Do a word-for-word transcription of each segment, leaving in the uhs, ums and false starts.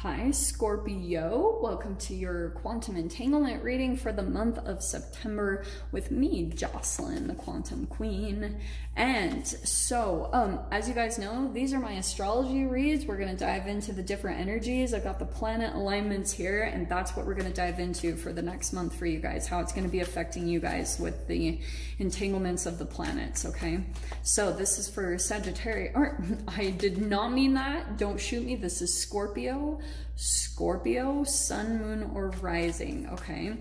Hi, Scorpio. Welcome to your Quantum Entanglement reading for the month of September with me, Jocelyn, the Quantum Queen. And so, um, as you guys know, these are my astrology reads. We're going to dive into the different energies. I've got the planet alignments here, and that's what we're going to dive into for the next month for you guys, how it's going to be affecting you guys with the entanglements of the planets, okay? So this is for Sagittarius. Or, I did not mean that. Don't shoot me. This is Scorpio. Scorpio, sun, moon, or rising, okay?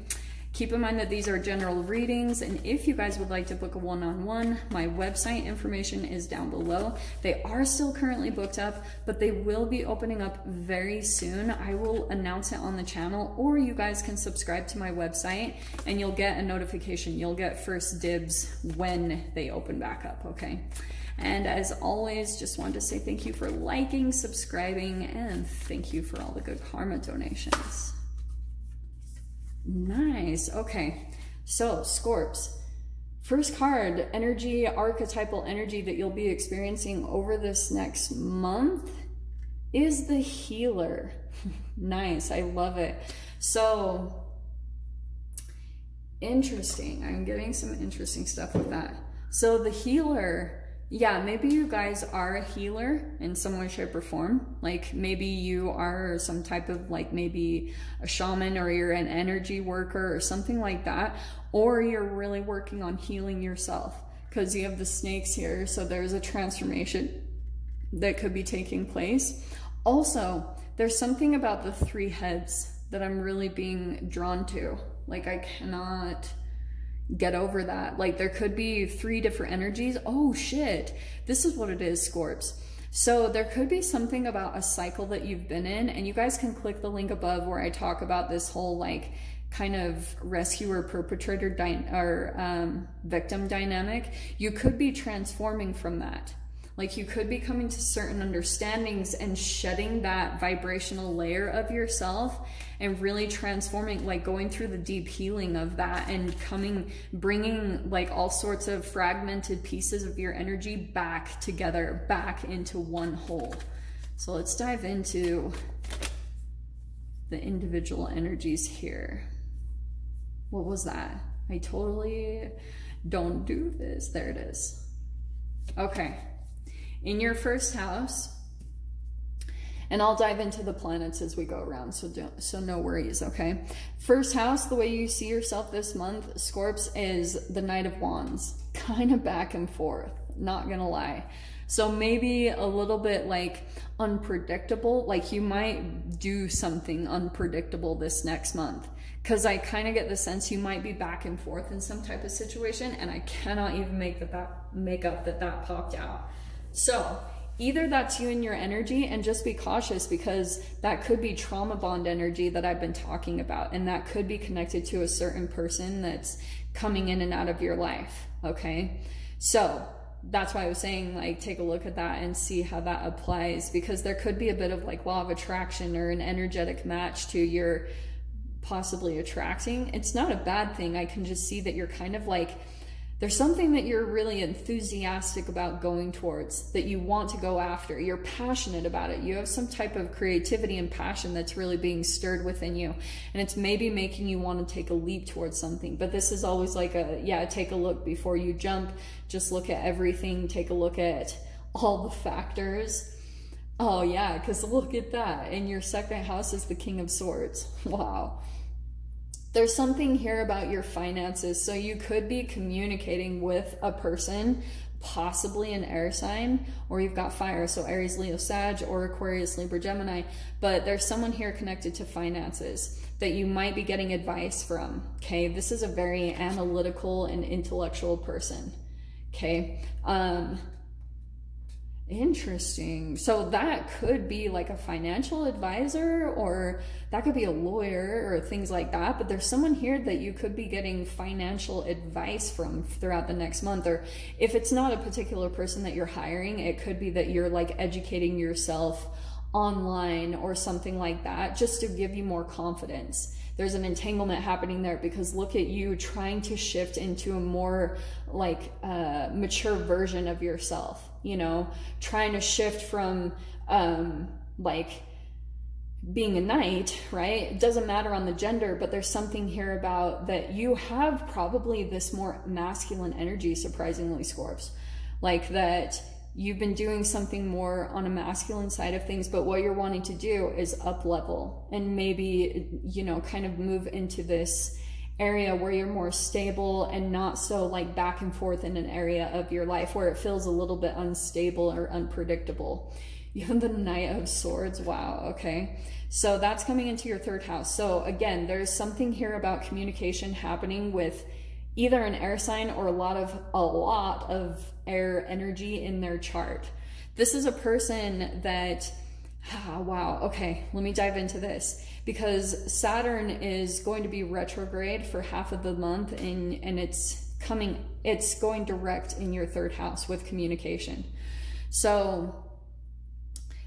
Keep in mind that these are general readings, and if you guys would like to book a one-on-one, my website information is down below. They are still currently booked up, but they will be opening up very soon. I will announce it on the channel, or you guys can subscribe to my website, and you'll get a notification. You'll get first dibs when they open back up, okay? And as always, just wanted to say thank you for liking, subscribing, and thank you for all the good karma donations. Nice. Okay. So, Scorps. First card, energy, archetypal energy that you'll be experiencing over this next month is the healer. Nice. I love it. So, interesting. I'm getting some interesting stuff with that. So, the healer... Yeah, maybe you guys are a healer in some way, shape, or form. Like, maybe you are some type of, like, maybe a shaman, or you're an energy worker or something like that. Or you're really working on healing yourself, because you have the snakes here, so there's a transformation that could be taking place. Also, there's something about the three heads that I'm really being drawn to. Like, I cannot... get over that. Like, there could be three different energies. Oh shit, this is what it is, Scorps. So there could be something about a cycle that you've been in, and you guys can click the link above where I talk about this whole, like, kind of rescuer perpetrator dy or um, victim dynamic. You could be transforming from that. Like, you could be coming to certain understandings and shedding that vibrational layer of yourself and really transforming, like, going through the deep healing of that and coming, bringing, like, all sorts of fragmented pieces of your energy back together, back into one whole. So let's dive into the individual energies here. What was that? I totally don't do this. There it is. Okay. In your first house, and I'll dive into the planets as we go around, so don't, so no worries, okay? First house, the way you see yourself this month, Scorps, is the Knight of Wands. Kind of back and forth, not gonna lie. So maybe a little bit, like, unpredictable. Like, you might do something unpredictable this next month, because I kind of get the sense you might be back and forth in some type of situation, and I cannot even make, that, that, make up that that popped out. So either that's you and your energy, and just be cautious, because that could be trauma bond energy that I've been talking about, and that could be connected to a certain person that's coming in and out of your life, okay? So that's why I was saying, like, take a look at that and see how that applies, because there could be a bit of, like, law of attraction or an energetic match to your possibly attracting. It's not a bad thing. I can just see that you're kind of, like, there's something that you're really enthusiastic about going towards, that you want to go after. You're passionate about it. You have some type of creativity and passion that's really being stirred within you. And it's maybe making you want to take a leap towards something. But this is always like a, yeah, take a look before you jump. Just look at everything. Take a look at all the factors. Oh, yeah, because look at that. And your second house is the King of Swords. Wow. There's something here about your finances. So you could be communicating with a person, possibly an air sign, or you've got fire. So Aries, Leo, Sag, or Aquarius, Libra, Gemini. But there's someone here connected to finances that you might be getting advice from, okay? This is a very analytical and intellectual person, okay? Um, Interesting. So that could be like a financial advisor, or that could be a lawyer, or things like that. But there's someone here that you could be getting financial advice from throughout the next month. Or if it's not a particular person that you're hiring, it could be that you're, like, educating yourself online or something like that, just to give you more confidence. There's an entanglement happening there, because look at you trying to shift into a more, like, uh, mature version of yourself, you know, trying to shift from, um, like, being a knight, right? It doesn't matter on the gender, but there's something here about that you have probably this more masculine energy, surprisingly, Scorps. Like that you've been doing something more on a masculine side of things, but what you're wanting to do is up level and maybe, you know, kind of move into this area where you're more stable and not so like back and forth in an area of your life where it feels a little bit unstable or unpredictable. You have the Knight of Swords. Wow. Okay. So that's coming into your third house. So again, there's something here about communication happening with either an air sign or a lot of, a lot of air energy in their chart. This is a person that, ah, wow. Okay. Let me dive into this because Saturn is going to be retrograde for half of the month and, and it's coming, it's going direct in your third house with communication. So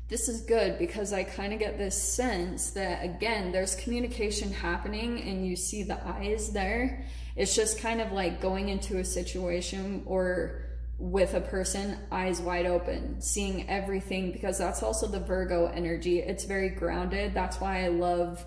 this is good because I kind of get this sense that, again, there's communication happening and you see the eyes there. It's just kind of like going into a situation or with a person, eyes wide open, seeing everything, because that's also the Virgo energy. It's very grounded. That's why I love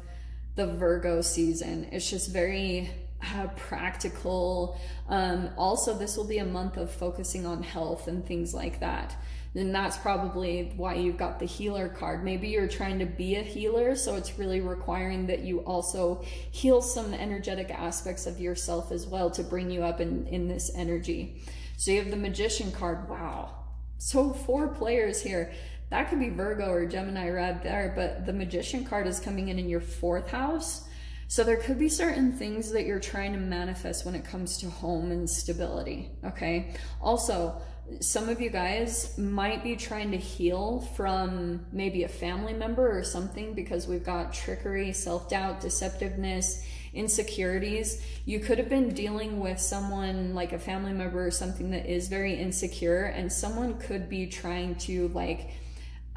the Virgo season. It's just very uh, practical. Um, also, this will be a month of focusing on health and things like that. Then that's probably why you've got the healer card. Maybe you're trying to be a healer, so it's really requiring that you also heal some energetic aspects of yourself as well to bring you up in, in this energy. So you have the Magician card. Wow. So four players here. That could be Virgo or Gemini right there, but the Magician card is coming in in your fourth house. So there could be certain things that you're trying to manifest when it comes to home and stability, okay? Also, some of you guys might be trying to heal from maybe a family member or something because we've got trickery, self-doubt, deceptiveness, insecurities. You could have been dealing with someone like a family member or something that is very insecure, and someone could be trying to like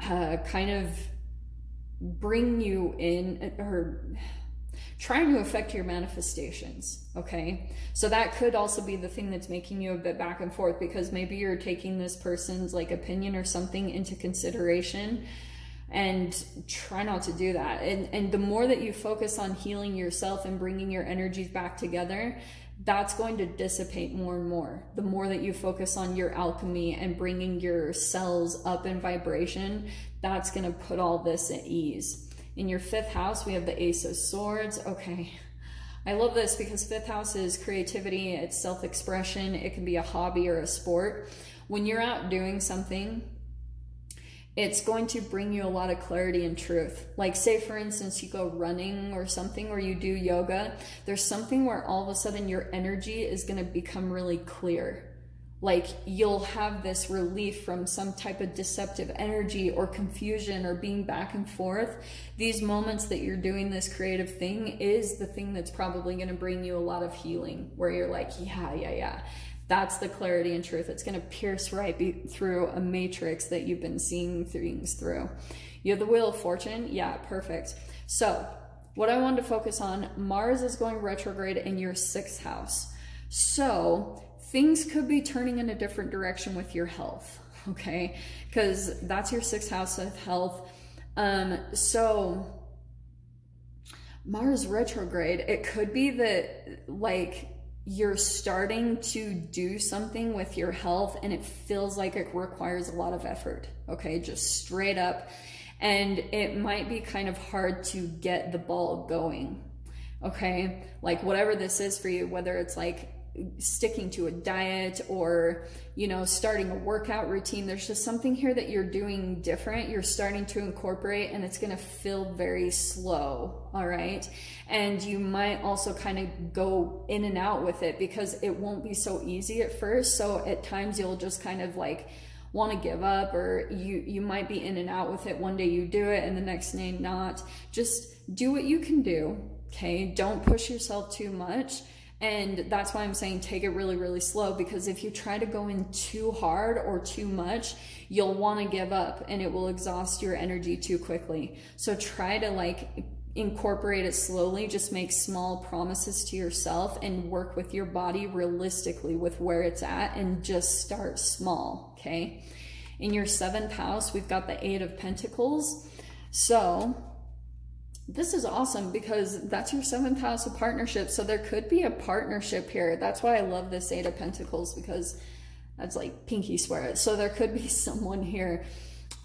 uh, kind of bring you in or trying to affect your manifestations, okay? So that could also be the thing that's making you a bit back and forth, because maybe you're taking this person's like opinion or something into consideration, and try not to do that. And, and the more that you focus on healing yourself and bringing your energies back together, that's going to dissipate more and more. The more that you focus on your alchemy and bringing your cells up in vibration, that's going to put all this at ease. In your fifth house, we have the Ace of Swords. Okay, I love this because fifth house is creativity, it's self-expression, it can be a hobby or a sport. When you're out doing something, it's going to bring you a lot of clarity and truth. Like say, for instance, you go running or something, or you do yoga, there's something where all of a sudden your energy is going to become really clear. Like you'll have this relief from some type of deceptive energy or confusion or being back and forth. These moments that you're doing this creative thing is the thing that's probably going to bring you a lot of healing, where you're like, yeah, yeah, yeah. That's the clarity and truth. It's going to pierce right be through a matrix that you've been seeing things through. You have the Wheel of Fortune. Yeah, perfect. So what I wanted to focus on, Mars is going retrograde in your sixth house. So things could be turning in a different direction with your health, okay? Because that's your sixth house of health. Um, so Mars retrograde, it could be that like you're starting to do something with your health and it feels like it requires a lot of effort, okay? Just straight up. And it might be kind of hard to get the ball going, okay? Like whatever this is for you, whether it's like sticking to a diet or, you know, starting a workout routine. There's just something here that you're doing different. You're starting to incorporate and it's going to feel very slow. All right. And you might also kind of go in and out with it because it won't be so easy at first. So at times you'll just kind of like want to give up, or you, you might be in and out with it. One day you do it and the next day not. Just do what you can do. Okay. Don't push yourself too much. And that's why I'm saying take it really, really slow, because if you try to go in too hard or too much, you'll want to give up and it will exhaust your energy too quickly. So try to like incorporate it slowly, just make small promises to yourself and work with your body realistically with where it's at and just start small, okay? In your seventh house, we've got the Eight of Pentacles. So This is awesome because that's your seventh house of partnership. So there could be a partnership here. That's why I love this Eight of Pentacles, because that's like pinky swear. So there could be someone here.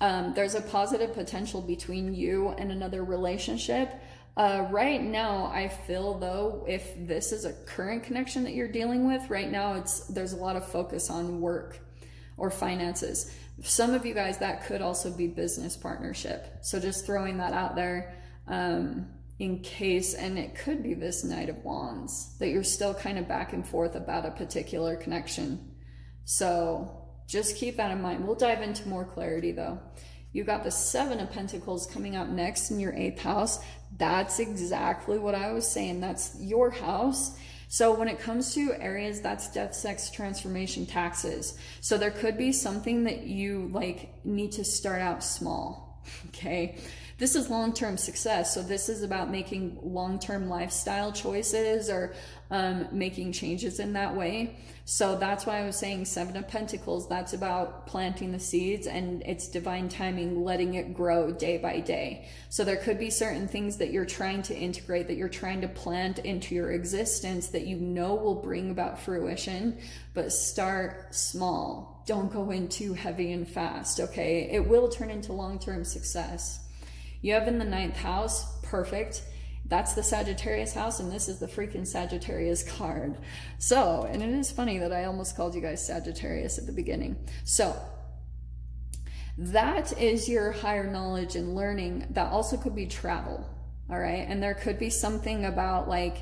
Um, there's a positive potential between you and another relationship. Uh, right now, I feel though, if this is a current connection that you're dealing with right now, it's there's a lot of focus on work or finances. Some of you guys, that could also be business partnership. So just throwing that out there um, in case, and it could be this Knight of Wands that you're still kind of back and forth about a particular connection. So just keep that in mind. We'll dive into more clarity though. You got the Seven of Pentacles coming up next in your eighth house. That's exactly what I was saying. That's your house. So when it comes to areas, that's death, sex, transformation, taxes. So there could be something that you like need to start out small, okay? This is long-term success. So this is about making long-term lifestyle choices or um, making changes in that way. So that's why I was saying Seven of Pentacles, that's about planting the seeds, and it's divine timing, letting it grow day by day. So there could be certain things that you're trying to integrate, that you're trying to plant into your existence that you know will bring about fruition, but start small. Don't go in too heavy and fast, okay? It will turn into long-term success. You have in the ninth house, perfect. That's the Sagittarius house, and this is the freaking Sagittarius card. So, and it is funny that I almost called you guys Sagittarius at the beginning. So, that is your higher knowledge and learning. That also could be travel, all right? And there could be something about like,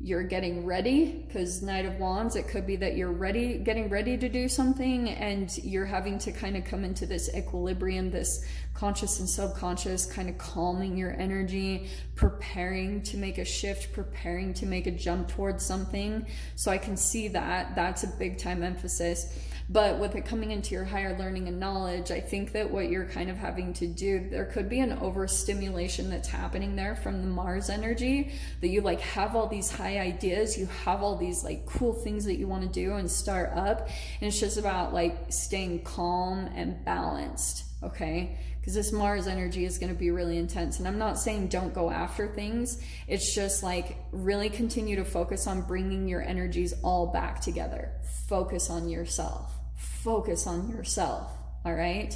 you're getting ready, because Knight of Wands, it could be that you're ready, getting ready to do something, and you're having to kind of come into this equilibrium, this conscious and subconscious, kind of calming your energy, preparing to make a shift, preparing to make a jump towards something. So I can see that. That's a big time emphasis. But with it coming into your higher learning and knowledge, I think that what you're kind of having to do, there could be an overstimulation that's happening there from the Mars energy, that you like have all these high ideas, you have all these like cool things that you want to do and start up. And it's just about like staying calm and balanced, okay? Because this Mars energy is going to be really intense. And I'm not saying don't go after things. It's just like really continue to focus on bringing your energies all back together. Focus on yourself. Focus on yourself. All right.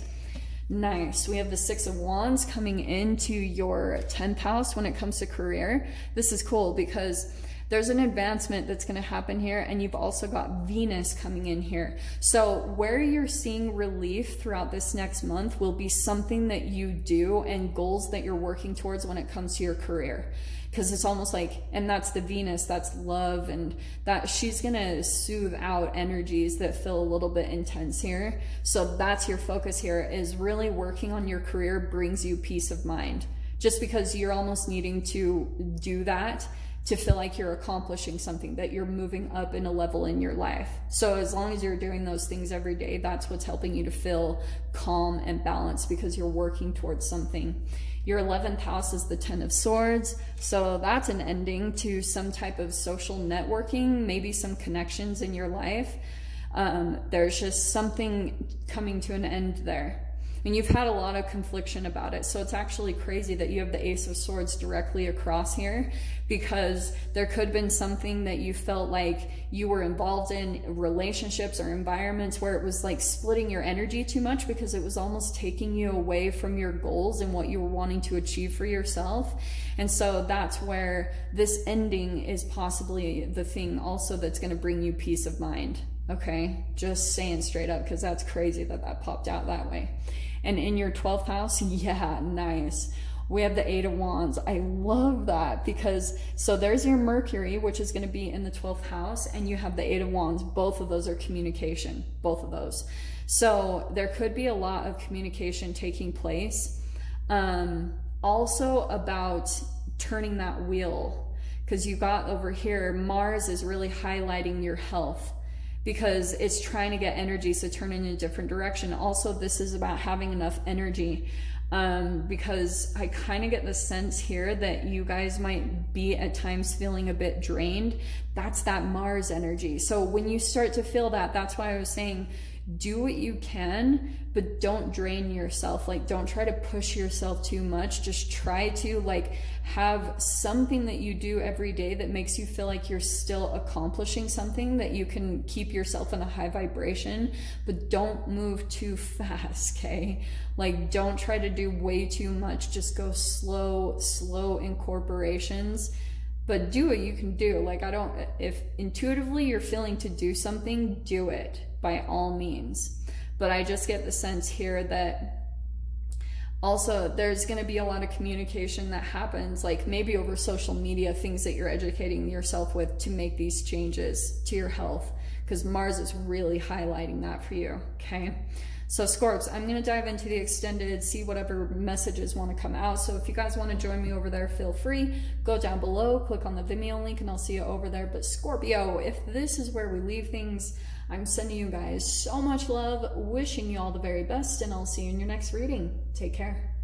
Nice. We have the Six of Wands coming into your tenth house when it comes to career. This is cool because there's an advancement that's going to happen here, and you've also got Venus coming in here. So where you're seeing relief throughout this next month will be something that you do and goals that you're working towards when it comes to your career. Because it's almost like, and that's the Venus, that's love, and that she's going to soothe out energies that feel a little bit intense here. So that's your focus here, is really working on your career brings you peace of mind. Just because you're almost needing to do that to feel like you're accomplishing something, that you're moving up in a level in your life. So as long as you're doing those things every day, that's what's helping you to feel calm and balanced, because you're working towards something. Your eleventh house is the Ten of Swords. So that's an ending to some type of social networking, maybe some connections in your life. Um, there's just something coming to an end there. And you've had a lot of confliction about it. So it's actually crazy that you have the Ace of Swords directly across here, because there could have been something that you felt like you were involved in, relationships or environments where it was like splitting your energy too much, because it was almost taking you away from your goals and what you were wanting to achieve for yourself. And so that's where this ending is possibly the thing also that's going to bring you peace of mind. Okay, just saying straight up, because that's crazy that that popped out that way. And in your twelfth house, yeah, nice. We have the Eight of Wands. I love that, because, so there's your Mercury, which is going to be in the twelfth house, and you have the Eight of Wands. Both of those are communication, both of those. So there could be a lot of communication taking place. Um, also about turning that wheel, because you got over here, Mars is really highlighting your health, because it's trying to get energies to turn in a different direction. Also, this is about having enough energy, um, because I kind of get the sense here that you guys might be at times feeling a bit drained. That's that Mars energy. So when you start to feel that, that's why I was saying do what you can, but don't drain yourself. Like, don't try to push yourself too much. Just try to like have something that you do every day that makes you feel like you're still accomplishing something, that you can keep yourself in a high vibration, but don't move too fast, okay? Like, don't try to do way too much. Just go slow, slow incorporations. But do what you can do. Like, I don't, if intuitively you're feeling to do something, do it by all means. But I just get the sense here that also there's going to be a lot of communication that happens, like maybe over social media, things that you're educating yourself with to make these changes to your health, because Mars is really highlighting that for you, okay? So Scorps, I'm going to dive into the extended, see whatever messages want to come out. So if you guys want to join me over there, feel free. Go down below, click on the Vimeo link, and I'll see you over there. But Scorpio, if this is where we leave things, I'm sending you guys so much love, wishing you all the very best, and I'll see you in your next reading. Take care.